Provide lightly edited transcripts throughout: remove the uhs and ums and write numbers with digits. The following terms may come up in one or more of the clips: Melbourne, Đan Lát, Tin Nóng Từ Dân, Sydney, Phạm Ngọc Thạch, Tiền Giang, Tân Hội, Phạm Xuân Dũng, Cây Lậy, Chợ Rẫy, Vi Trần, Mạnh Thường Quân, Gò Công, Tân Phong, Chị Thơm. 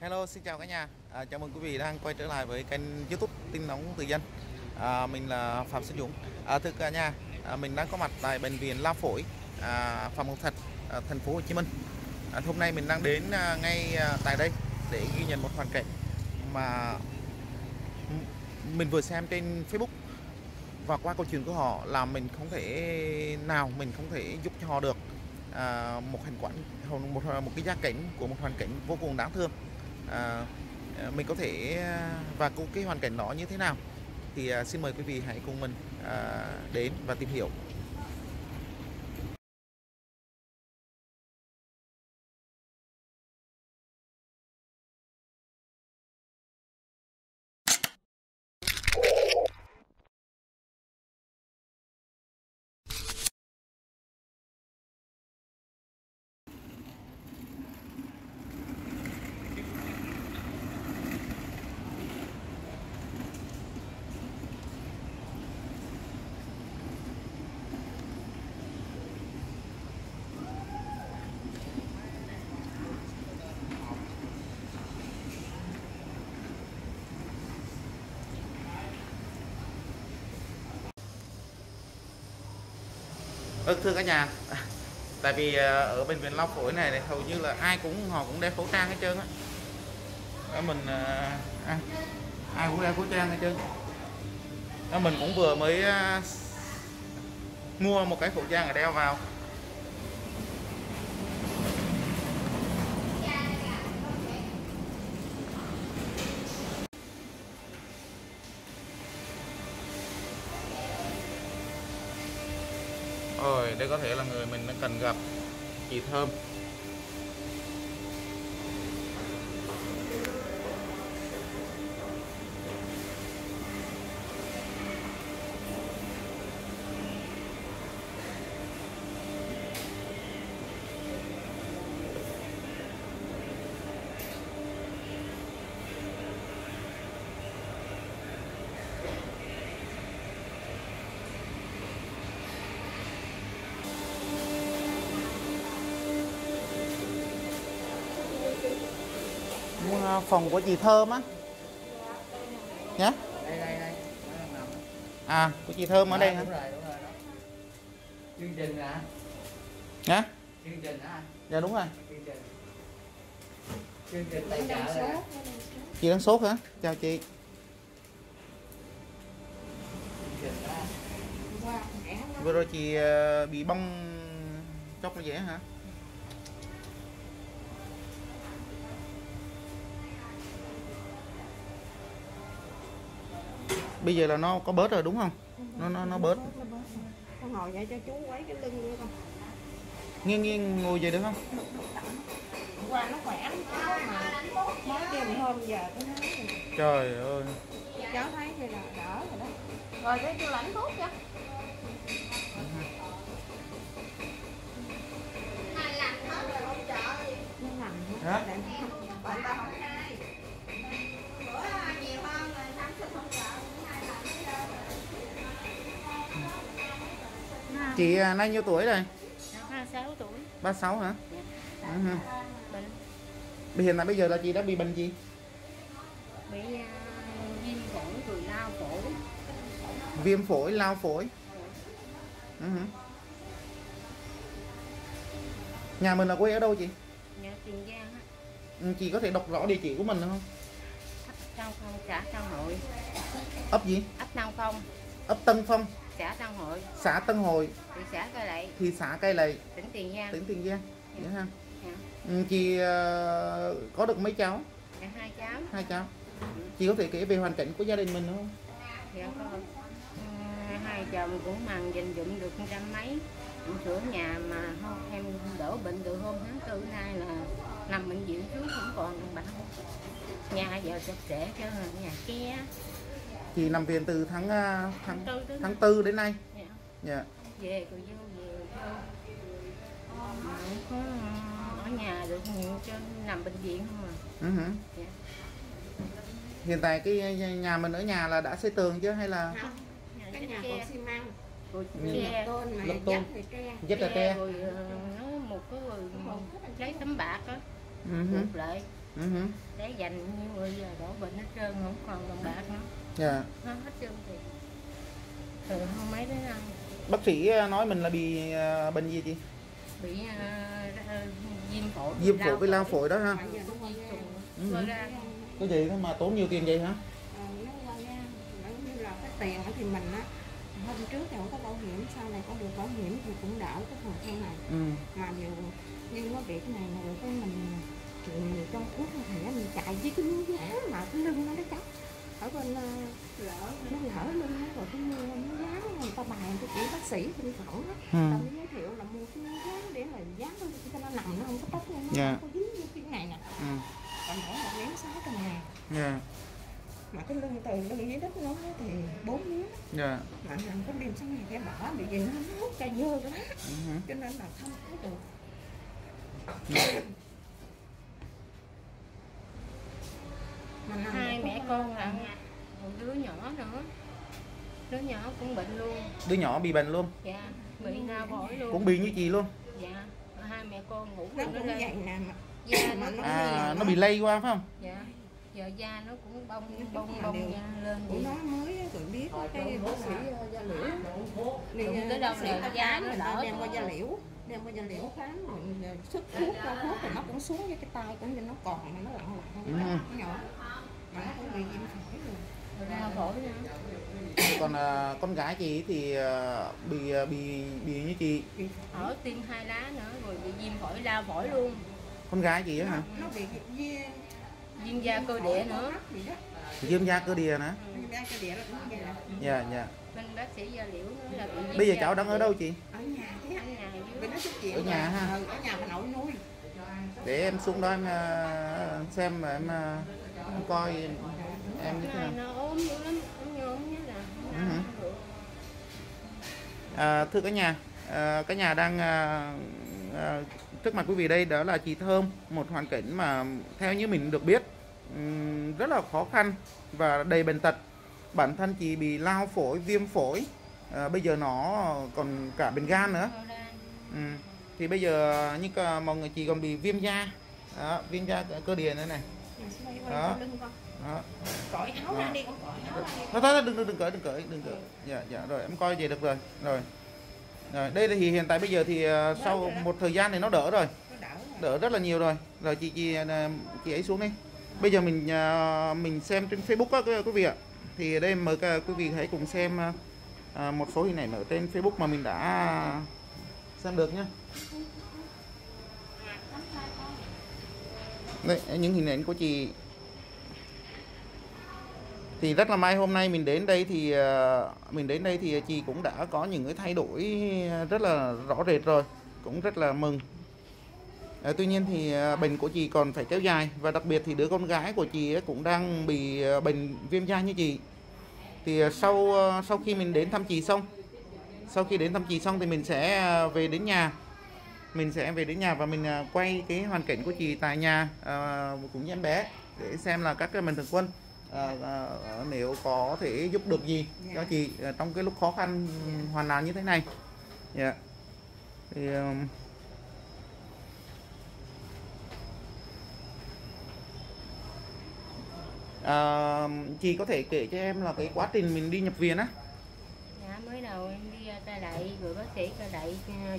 Hello, xin chào cả nhà. Chào mừng quý vị đang quay trở lại với kênh YouTube tin nóng Từ Dân. Mình là Phạm Xuân Dũng. Thưa cả nhà, mình đang có mặt tại bệnh viện Lao Phổi Phạm Ngọc Thạch, thành phố Hồ Chí Minh. Hôm nay mình đang đến ngay tại đây để ghi nhận một hoàn cảnh mà mình vừa xem trên Facebook, và qua câu chuyện của họ là mình không thể giúp cho họ được một cái gia cảnh của một hoàn cảnh vô cùng đáng thương. Mình có thể và cái hoàn cảnh đó như thế nào thì xin mời quý vị hãy cùng mình đến và tìm hiểu. Thưa cả nhà, tại vì ở bệnh viện Lao Phổi này, hầu như là ai cũng họ đeo khẩu trang hết trơn á. Mình ai cũng đeo khẩu trang hết trơn. Mình cũng vừa mới mua một cái khẩu trang để đeo vào. Rồi, đây có thể là người mình cần gặp, chị Thơm. Phòng của chị Thơm á nhé. Đây. À, của chị Thơm ở đây hả? Đúng rồi đó. Chương trình hả? Nhá. Chương trình hả? Dạ đúng rồi. Chương trình tài trợ rồi. Chị đang sốt hả? Chào chị. Vừa rồi chị bị bong chóc nó dễ hả? Bây giờ là nó có bớt rồi đúng không? Nó bớt. Nó ngồi vậy cho chú quấy cái lưng nữa con. Nghiêng ngồi vậy được không? Hôm qua nó khỏe mà kêu hôm giờ tới nắng. Trời ơi. Cháu thấy thì là đỡ rồi đó. Rồi để chú lãnh thuốc cho. Này làm hết rồi hỗ trợ gì? Nó nằm hết. Bạn ta không ai. Bữa nhiều hơn rồi sáng sớm không sợ. Chị nay nhiêu tuổi rồi? 36 tuổi. 36 hả? Yeah. Bệnh. Hiện tại bây giờ là chị đã bị bệnh gì? Bị viêm phổi rồi lao phổi. Viêm phổi, lao phổi. Nhà mình là quê ở đâu chị? Nhà Tiền Giang á. Chị có thể đọc rõ địa chỉ của mình được không? Tân Phong, xã Tân Hội. Ấp gì? Ấp Tân Phong. Ấp Tân Phong. Xã Tân Hội. Xã Tân Hội. Thị xã Cây Lậy. Thị xã Cây Lậy. Tỉnh Tiền Giang. Tỉnh Tiền Giang. Dạ. Dạ ha. Dạ. Chị có được mấy cháu? Dạ, 2 cháu. 2 cháu. Ừ. Chị có thể kể về hoàn cảnh của gia đình mình không? Dạ con. 2 chồng cũng màng dành dụm được 100 mấy. Cũng sửa nhà mà em đổ bệnh từ hôm tháng 4 nay là nằm bệnh viện trước không còn bệnh. Nhà giờ sạch sẽ chứ nhà kia. Chị nằm viện từ tháng tư đến nay. Dạ. Yeah. Về cô vô về mà không có ở nhà được nhiều chứ nằm bệnh viện không à. Yeah. Hiện tại cái nhà mình ở nhà là đã xây tường chứ hay là không? Cái nhà còn xi măng, tre, lập tôn, dắt là tre. Rồi nó một cái lấy tấm bạc á, buộc lại Để dành như người giờ đổ bệnh hết trơn, không còn đồng bạc nữa. Dạ. Nó hết trơn thì thường không mấy đến ăn. Bác sĩ nói mình là bị bệnh gì chị? Bị viêm phổi. Viêm phổi với lao phổi đó ha. Cái gì mà tốn nhiều tiền vậy hả? Tiền thì mình á, hôm trước thì không có bảo hiểm, sau này có được bảo hiểm thì cũng đỡ cái phần theo này. Mà điều nhưng nó việc này mà cái mình trong thuốc không thể mình chạy với cái miếng giá mà cái lưng nó chắc ở bên nó lỡ lưng nó rồi cái mua miếng giá người ta bàn cho chị bác sĩ trên phẫu đó, ta mới giới thiệu là mua cái miếng giá để mà dán cho nó nằm, nó không có tóc luôn, nó không có dính như cái này nè, còn mỗi một miếng 600 ngàn. Mà cái lưng từ lưng dưới đất nó thì 4 miếng. Dạ. Mà nằm có đêm sáng ngày cái bỏ bị gì nó hút ra dơ đó. Cho nên là không có được. Mà hai mẹ con là một đứa nhỏ nữa. Đứa nhỏ cũng bệnh luôn. Đứa nhỏ bị bệnh luôn. Dạ, bị lao phổi luôn. Cũng bị như chị luôn. Dạ, hai mẹ con ngủ nó cũng vậy nè. Da nó bị lây qua phải không? Dạ. Giờ da nó cũng bông da lên. Cũng nói mới rồi biết cái bác sĩ da liễu. Đi tới đâu này da nó đỡ, đem qua da liễu, khám rồi sức thuốc ra thuốc thì nó cũng xuống với cái tay cũng như nó còn mà nó lặn lặn nhỏ. Mà nó cũng bị viêm phổi rồi. Đau phổi nữa. Còn con gái chị thì bị như chị. Ở tim 2 lá nữa rồi bị viêm phổi lao phổi luôn. Con gái chị á hả? Nó bị viêm da cơ địa nữa. Viêm da cơ địa nữa. Viêm da cơ địa là cũng vậy. Dạ dạ. Bên bác sĩ da liễu nói là bị. Bây giờ cháu đang ở đâu chị? Ở nhà chứ. Ở nhà dưới. Bên nó xuất viện. Ở nhà ha. Ở nhà bà nội nuôi. Để em xuống đó em xem mà em coi em như thế nào. Nó ốm dữ lắm, ốm nhom nhất là. Thưa cả nhà đang trước mặt quý vị đây đó là chị Thơm, một hoàn cảnh mà theo như mình được biết rất là khó khăn và đầy bệnh tật. Bản thân chị bị lao phổi, viêm phổi, bây giờ nó còn cả bệnh gan nữa. Thì bây giờ như mọi người chị còn bị viêm da, viêm da cơ địa nữa này. Đó. Cởi áo ra đi, con cởi. Đừng cởi. Dạ dạ rồi em coi vậy được rồi. Rồi. Rồi, đây thì hiện tại bây giờ thì sau một thời gian thì nó đỡ rồi. Đỡ rất là nhiều rồi. Rồi chị ấy xuống đi. Bây giờ mình xem trên Facebook á quý vị ạ. Thì đây mời quý vị hãy cùng xem một số hình ảnh ở trên Facebook mà mình đã xem được nhé. Đây, những hình ảnh của chị. Thì rất là may hôm nay mình đến đây thì chị cũng đã có những cái thay đổi rất là rõ rệt rồi, cũng rất là mừng. Tuy nhiên thì bệnh của chị còn phải kéo dài và đặc biệt thì đứa con gái của chị cũng đang bị bệnh viêm da như chị. Thì sau khi mình đến thăm chị xong, thì mình sẽ về đến nhà. Và mình quay cái hoàn cảnh của chị tại nhà cũng như em bé để xem là các Mạnh Thường Quân nếu có thể giúp được gì cho chị trong cái lúc khó khăn hoàn nạn như thế này. Thì chị có thể kể cho em là cái quá trình mình đi nhập viện á. Mới đầu em đi Cây Lậy, rồi bác sĩ Cây Lậy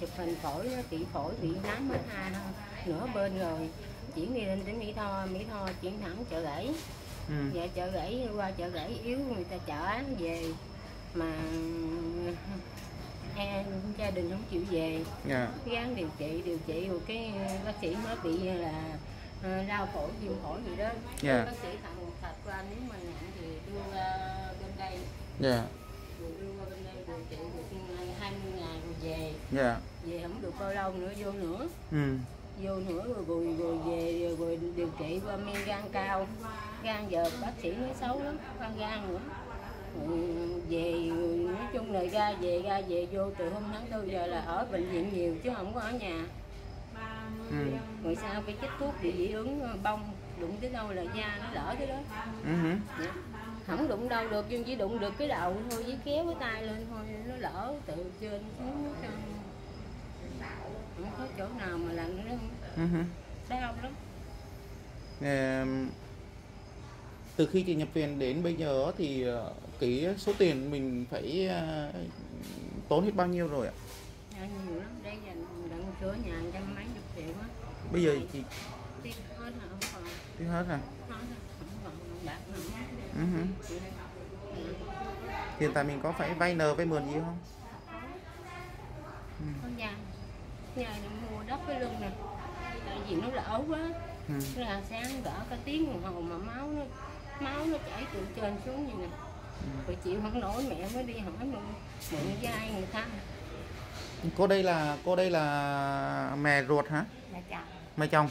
chụp hình phổi, chị phổi bị nám hết nửa bên rồi chuyển đi lên đến Mỹ Tho, chuyển thẳng chợ Rẫy. Dạ, chợ Rẫy, qua chợ Rẫy yếu người ta chở án về mà gia đình không chịu về. Gán điều trị rồi cái bác sĩ mới bị là lao phổi, viêm phổi gì đó. Bác sĩ Phạm Ngọc Thạch qua, nếu mà nặng thì đưa bên đây. Rồi đưa qua bên đây điều trị được 20 ngày rồi về. Về không được bao lâu nữa vô nữa. Rồi về rồi điều trị qua men gan cao. Gan giờ bác sĩ nói xấu lắm, gan nữa. Về nói chung là ra về vô từ hôm tháng 4 giờ là ở bệnh viện nhiều chứ không có ở nhà. Rồi sao cái chích thuốc bị dị ứng bông, đụng tới đâu là da nó lỡ tới đó. Không đụng đâu được nhưng chỉ đụng được cái đầu thôi, với kéo cái tay lên thôi nó lỡ từ trên xuống nó không có chỗ nào mà làm nữa. Đau lắm. Từ khi chị nhập viện đến bây giờ thì cái số tiền mình phải tốn hết bao nhiêu rồi ạ? Dạ, nhiều lắm, đấy giờ đựng sửa nhà trăm mấy chục triệu á. Bây giờ chị tiêu hết rồi, không còn. Tiêu hết rồi. Hiện tại mình có phải vay nợ vay mượn gì không? Con nhà mua đất với lương nè, tại vì nó lỡ quá. Là sáng gỡ cả tiếng đồng hồ mà máu nó chảy từ trên xuống như này. Rồi chịu không nổi, mẹ mới đi hỏi mượn vay người ta. Cô đây là mẹ ruột hả? Mẹ chồng.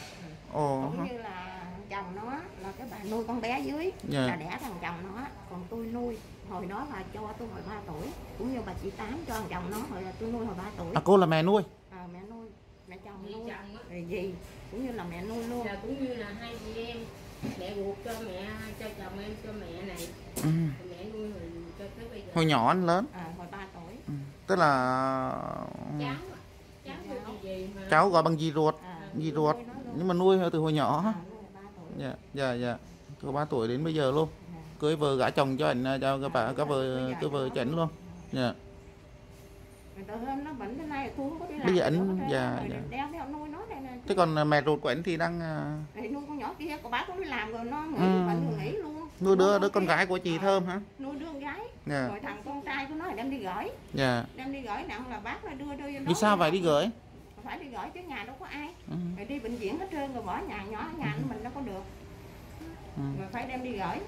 Ồ. Cũng như là chồng nó là cái bà nuôi con bé dưới, là đẻ thằng chồng nó, còn tôi nuôi hồi đó là cho tôi hồi 3 tuổi, cũng như bà chị Tám cho thằng chồng nó hồi tôi nuôi hồi 3 tuổi. À, cô là mẹ nuôi? À, mẹ nuôi, mẹ chồng nuôi, gì cũng như là mẹ nuôi luôn. Là cũng như là hai chị em, mẹ ruột cho mẹ, cho chồng em, cho mẹ này, mẹ nuôi hồi cho tới bây giờ. Hồi nhỏ anh lớn? À, hồi 3 tuổi. Tức là cháu gọi bằng dì ruột, nhưng mà nuôi từ hồi nhỏ. Dạ. Từ 3 tuổi đến bây giờ luôn. Cưới vợ gả chồng cho ảnh, cho các vợ cho ảnh luôn. Dạ. Bây giờ ảnh dạ. Thế còn mẹ ruột của ảnh thì đang nuôi con nhỏ kia, cô bác cũng đi làm rồi, nó nghỉ luôn. Nuôi đứa con gái của chị Thơm hả? Nuôi đứa con gái. Rồi thằng con trai của nó đem đi gửi. Dạ. Đem đi gửi nặng là bác nó đưa cho nó. Vì sao vậy đi gửi? Phải đi gửi chứ nhà đâu có ai. Rồi đi bệnh viện hết trơn rồi bỏ nhà nhỏ nhà mình đâu có được. Rồi phải đem đi gửi.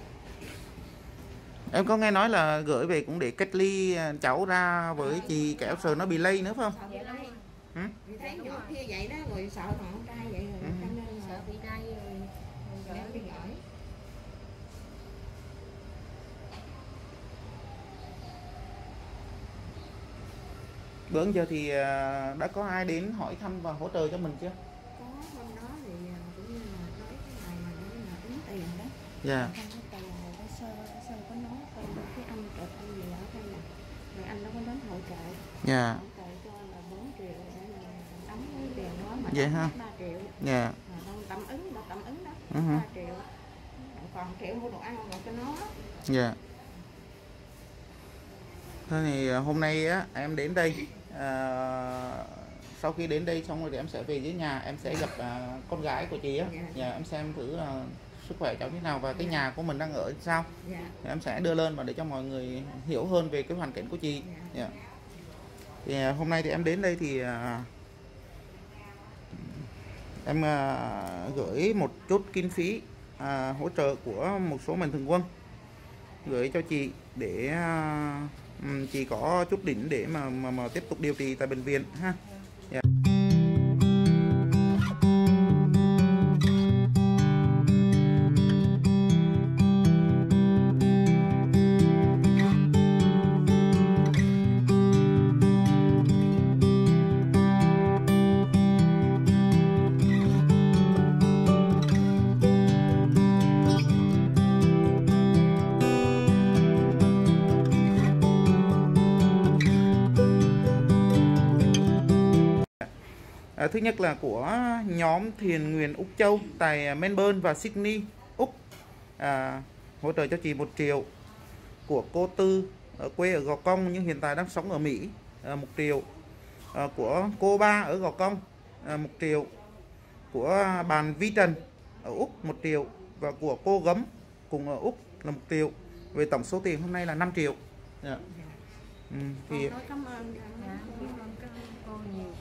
Em có nghe nói là gửi về cũng để cách ly cháu ra với chị kẻo sợ nó bị lây nữa phải không? Sợ lây. Thấy nhỏ kia vậy đó rồi sợ thằng con trai vậy rồi cho nên sợ bị lây rồi đem đi gửi. Bữa giờ thì đã có ai đến hỏi thăm và hỗ trợ cho mình chưa? Có, hôm đó thì cũng như là nói cái này mà nó là tính tiền đó. Dạ. Cái sơ có nói con cái anh trật anh gì ở đây nè. Rồi anh nó có đến hỗ trợ. Dạ. Hỗ trợ cho là 4 triệu để là đóng cái tiền đó mà. Vậy ha. 3 triệu. Dạ. Không tạm ứng đó. 3 triệu. Còn triệu mua đồ ăn rồi cho nó. Dạ. Thôi thì hôm nay á, em đến đây, sau khi đến đây xong rồi thì em sẽ về dưới nhà, em sẽ gặp con gái của chị á, em xem thử sức khỏe cháu thế nào và cái nhà của mình đang ở sao, thì em sẽ đưa lên và để cho mọi người hiểu hơn về cái hoàn cảnh của chị. Thì hôm nay thì em đến đây thì em gửi một chút kinh phí hỗ trợ của một số mạnh thường quân gửi cho chị để chị có chút đỉnh để mà tiếp tục điều trị tại bệnh viện ha. Thứ nhất là của nhóm thiền nguyện Úc Châu tại Melbourne và Sydney, Úc, hỗ trợ cho chị 1 triệu. Của cô Tư ở quê ở Gò Công nhưng hiện tại đang sống ở Mỹ, 1 triệu. Của cô Ba ở Gò Công, 1 triệu. Của bạn Vi Trần ở Úc, 1 triệu. Và của cô Gấm cùng ở Úc là 1 triệu. Về tổng số tiền hôm nay là 5 triệu. Thì cảm ơn cô nhiều.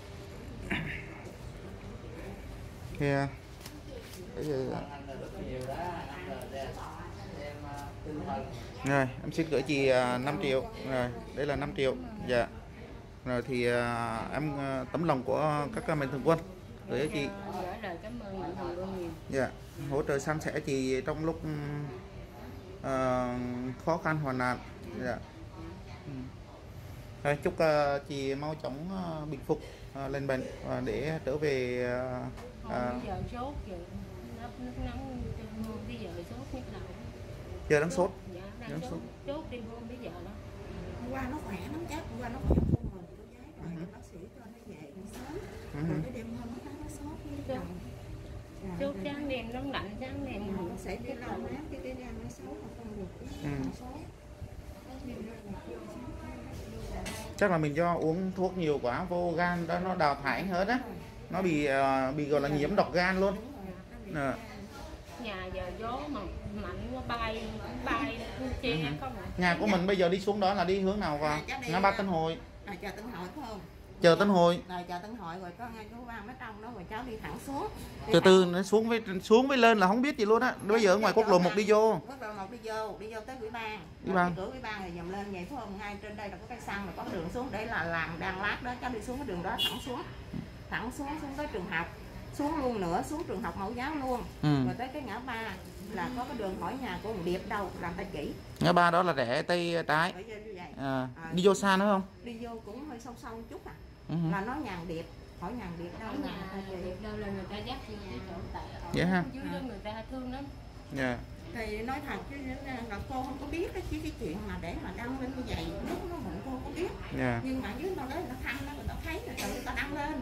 Rồi, em xin gửi chị 5 triệu. Rồi, đây là 5 triệu. Dạ. Rồi thì em tấm lòng của các mạnh thường quân gửi cho chị. Cảm ơn mạnh thường quân nhiều. Dạ, hỗ trợ san sẻ chị trong lúc khó khăn hoàn nạn. Dạ. Rồi, chúc chị mau chóng bình phục lên bệnh để trở về. Giờ sốt giờ nước nóng bây giờ sốt nhức đầu. Giờ đang sốt. Dạ, đang sốt. Sốt đi hôm bây giờ đó. Hôm qua nó khỏe lắm chắc, hôm qua nó khỏe hơn mình cô gái rồi bác sĩ cho nó về sớm. Rồi cái đêm hôm nó sốt. Chốt sáng đêm nóng lạnh, sáng đêm nó sẽ cái đầu mát cái da nó xấu mà không được. Chắc là mình do uống thuốc nhiều quá, vô gan đó nó đào thải hết á. Nó bị gọi là nhiễm độc gan luôn. Nhà giờ gió mà mạnh quá bay che không ạ. Nhà của mình bây giờ đi xuống đó là đi hướng nào vào? Ngã ba Tân Hội. Chờ Tân Hội phải không? Chờ Tân Hội. Rồi chờ Tân Hội rồi có ngay cái ba mấy trong đó rồi cháu đi thẳng xuống. Từ từ nó xuống với lên là không biết gì luôn á. Bây giờ ở ngoài quốc lộ 1 đi vô. Quốc lộ 1 đi vô tới ủy ban. Cửa ủy ban rồi dầm lên vậy phải không? Ngay trên đây là có cây xăng rồi có đường xuống để là làng Đan Lát đó, cháu đi xuống cái đường đó thẳng xuống tới trường học. Xuống luôn nữa, xuống trường học mẫu giáo luôn. Rồi tới cái ngã ba là có cái đường hỏi nhà của một Điệp đâu làm ta chỉ. Ngã ba đó là rẽ tay trái. Đi vô xa nữa không? Đi vô cũng hơi sâu chút à. Là nó nhà Điệp, hỏi nhà Điệp đâu là người ta dắt đi nhà chỗ tại ở dưới đó người ta thương lắm. Thì nói thật chứ là cô không có biết chứ cái chuyện mà để mà đăng lên như vậy lúc nó bụng cô không biết. Nhưng mà dưới nó đấy nó thăm nó người ta thấy là tự người ta đăng lên.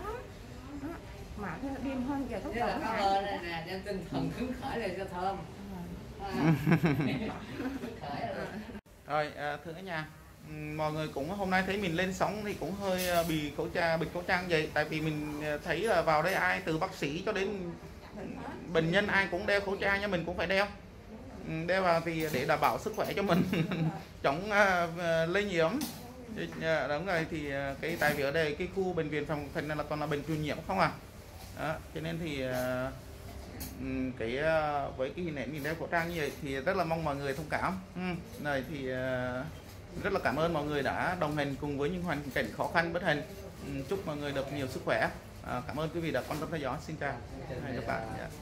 lắm. Mà đêm hơn giờ thuốc là nó nè, đem tinh thần hứng khởi lên cho Thơm. Rồi, thưa cả nhà, mọi người cũng hôm nay thấy mình lên sóng thì cũng hơi bị bịt khẩu trang vậy, tại vì mình thấy là vào đây ai từ bác sĩ cho đến bệnh nhân ai cũng đeo khẩu trang nha, mình cũng phải đeo vào thì để đảm bảo sức khỏe cho mình chống lây nhiễm. Đúng rồi, thì cái tại vì ở đây cái khu bệnh viện Phạm Ngọc Thạch là toàn là bệnh truyền nhiễm không à. Đó, cho nên thì với cái hình ảnh mình đeo khẩu trang như vậy thì rất là mong mọi người thông cảm. Này thì rất là cảm ơn mọi người đã đồng hành cùng với những hoàn cảnh khó khăn bất hạnh. Chúc mọi người được nhiều sức khỏe. Cảm ơn quý vị đã quan tâm theo dõi. Xin chào. Hẹn gặp lại.